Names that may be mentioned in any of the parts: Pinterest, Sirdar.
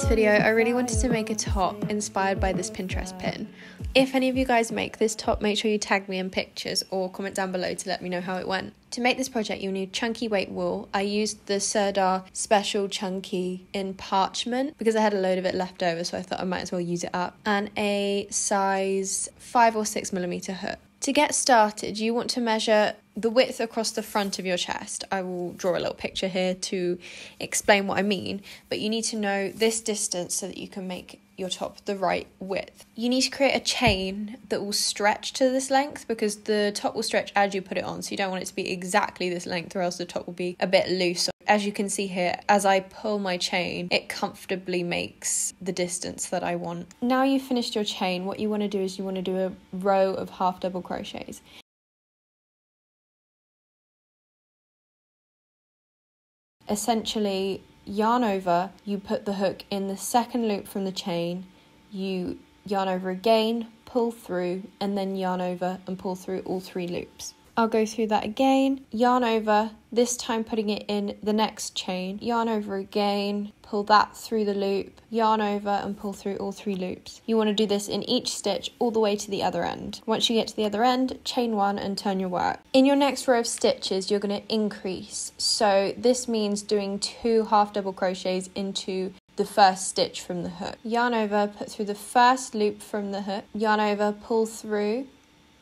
this video, I really wanted to make a top inspired by this Pinterest pin. If any of you guys make this top, make sure you tag me in pictures or comment down below to let me know how it went. To make this project, you'll need chunky weight wool. I used the Sirdar Special Chunky in parchment because I had a load of it left over, so I thought I might as well use it up. And a size 5 or 6 millimeter hook. To get started, you want to measure the width across the front of your chest. I will draw a little picture here to explain what I mean, but you need to know this distance so that you can make your top the right width. You need to create a chain that will stretch to this length because the top will stretch as you put it on, so you don't want it to be exactly this length or else the top will be a bit loose. As you can see here, as I pull my chain, it comfortably makes the distance that I want. Now you've finished your chain, what you want to do is you want to do a row of half double crochets. Essentially, yarn over, you put the hook in the second loop from the chain, you yarn over again, pull through, and then yarn over and pull through all 3 loops. I'll go through that again, yarn over, this time putting it in the next chain, yarn over again, pull that through the loop, yarn over and pull through all 3 loops. You want to do this in each stitch all the way to the other end. Once you get to the other end, chain 1 and turn your work. In your next row of stitches, you're going to increase. So this means doing 2 half double crochets into the first stitch from the hook. Yarn over, put through the first loop from the hook, yarn over, pull through,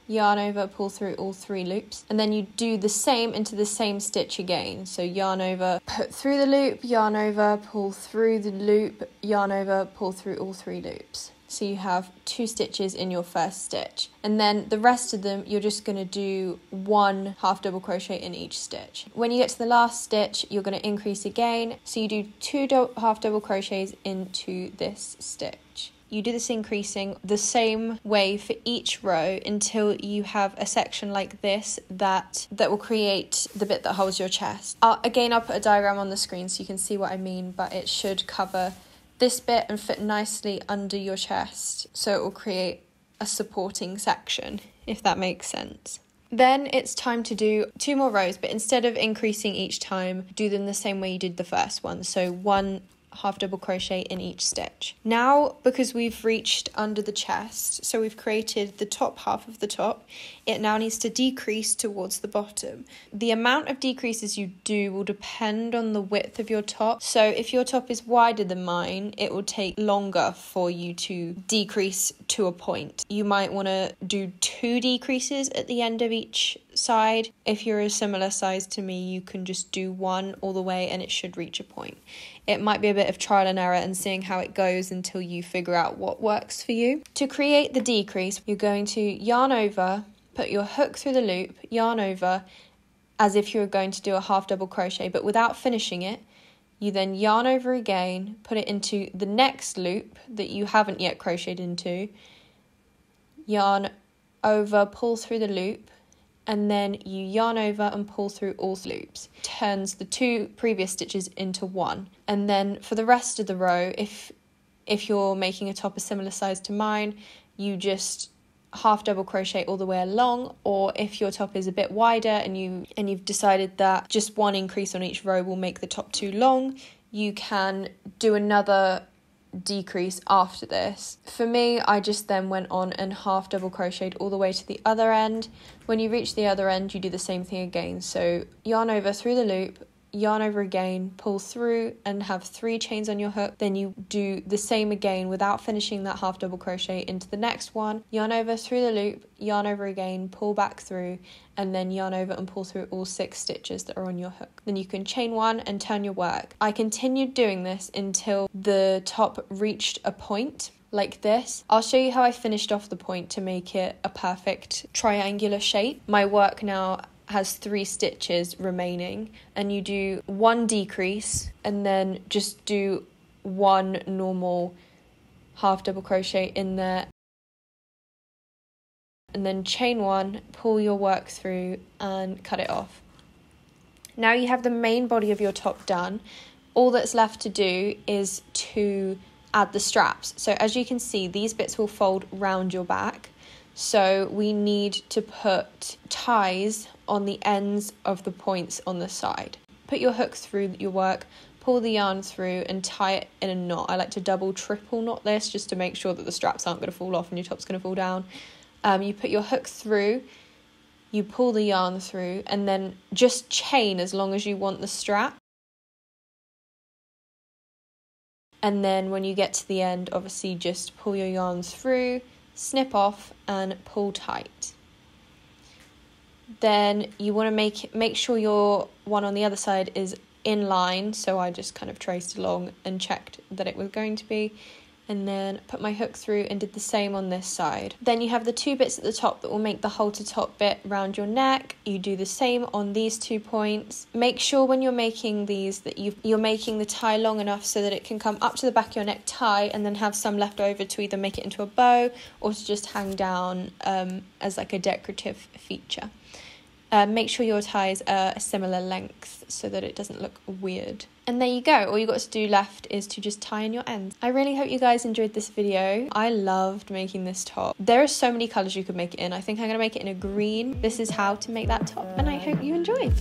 yarn over, pull through all 3 loops, and then you do the same into the same stitch again. So yarn over, put through the loop, yarn over, pull through the loop, yarn over, pull through all 3 loops. So you have 2 stitches in your first stitch, and then the rest of them you're just going to do 1 half double crochet in each stitch. When you get to the last stitch, you're going to increase again, so you do 2 half double crochets into this stitch. You do this increasing the same way for each row until you have a section like this that will create the bit that holds your chest. Again, I'll put a diagram on the screen so you can see what I mean, but it should cover this bit and fit nicely under your chest, so it will create a supporting section, if that makes sense. Then it's time to do 2 more rows, but instead of increasing each time, do them the same way you did the first one, so 1 half double crochet in each stitch. Now, because we've reached under the chest, so we've created the top half of the top, it now needs to decrease towards the bottom. The amount of decreases you do will depend on the width of your top, so if your top is wider than mine, it will take longer for you to decrease to a point. You might want to do 2 decreases at the end of each side. If you're a similar size to me, you can just do 1 all the way and it should reach a point. It might be a bit of trial and error and seeing how it goes until you figure out what works for you. To create the decrease, you're going to yarn over, put your hook through the loop, yarn over as if you were going to do a half double crochet but without finishing it. You then yarn over again, put it into the next loop that you haven't yet crocheted into, yarn over, pull through the loop, and then you yarn over and pull through all loops. Turns the 2 previous stitches into 1. And then for the rest of the row, if you're making a top a similar size to mine, you just half double crochet all the way along, or if your top is a bit wider and you've decided that just 1 increase on each row will make the top too long, you can do another decrease after this. For me, I just then went on and half double crocheted all the way to the other end. When you reach the other end, you do the same thing again, so yarn over through the loop, yarn over again, pull through and have 3 chains on your hook. Then you do the same again without finishing that half double crochet into the next one, yarn over through the loop, yarn over again, pull back through, and then yarn over and pull through all 6 stitches that are on your hook. Then you can chain 1 and turn your work. I continued doing this until the top reached a point like this. I'll show you how I finished off the point to make it a perfect triangular shape. My work now has 3 stitches remaining, and you do 1 decrease and then just do 1 normal half double crochet in there, and then chain 1, pull your work through and cut it off. Now you have the main body of your top done. All that's left to do is to add the straps. So as you can see, these bits will fold round your back, so we need to put ties on the ends of the points on the side. Put your hook through your work, pull the yarn through and tie it in a knot. I like to double, triple knot this just to make sure that the straps aren't going to fall off and your top's going to fall down. You put your hook through, you pull the yarn through, and then just chain as long as you want the strap. And then when you get to the end, obviously just pull your yarns through, snip off and pull tight. Then you want to make sure your one on the other side is in line, so I just kind of traced along and checked that it was going to be, and then put my hook through and did the same on this side. Then you have the two bits at the top that will make the halter top bit around your neck. You do the same on these 2 points. Make sure when you're making these that you're making the tie long enough so that it can come up to the back of your neck tie, and then have some left over to either make it into a bow or to just hang down as like a decorative feature. Make sure your ties are a similar length so that it doesn't look weird. And there you go. All you've got to do left is to just tie in your ends. I really hope you guys enjoyed this video. I loved making this top. There are so many colours you could make it in. I think I'm going to make it in a green. This is how to make that top, and I hope you enjoyed.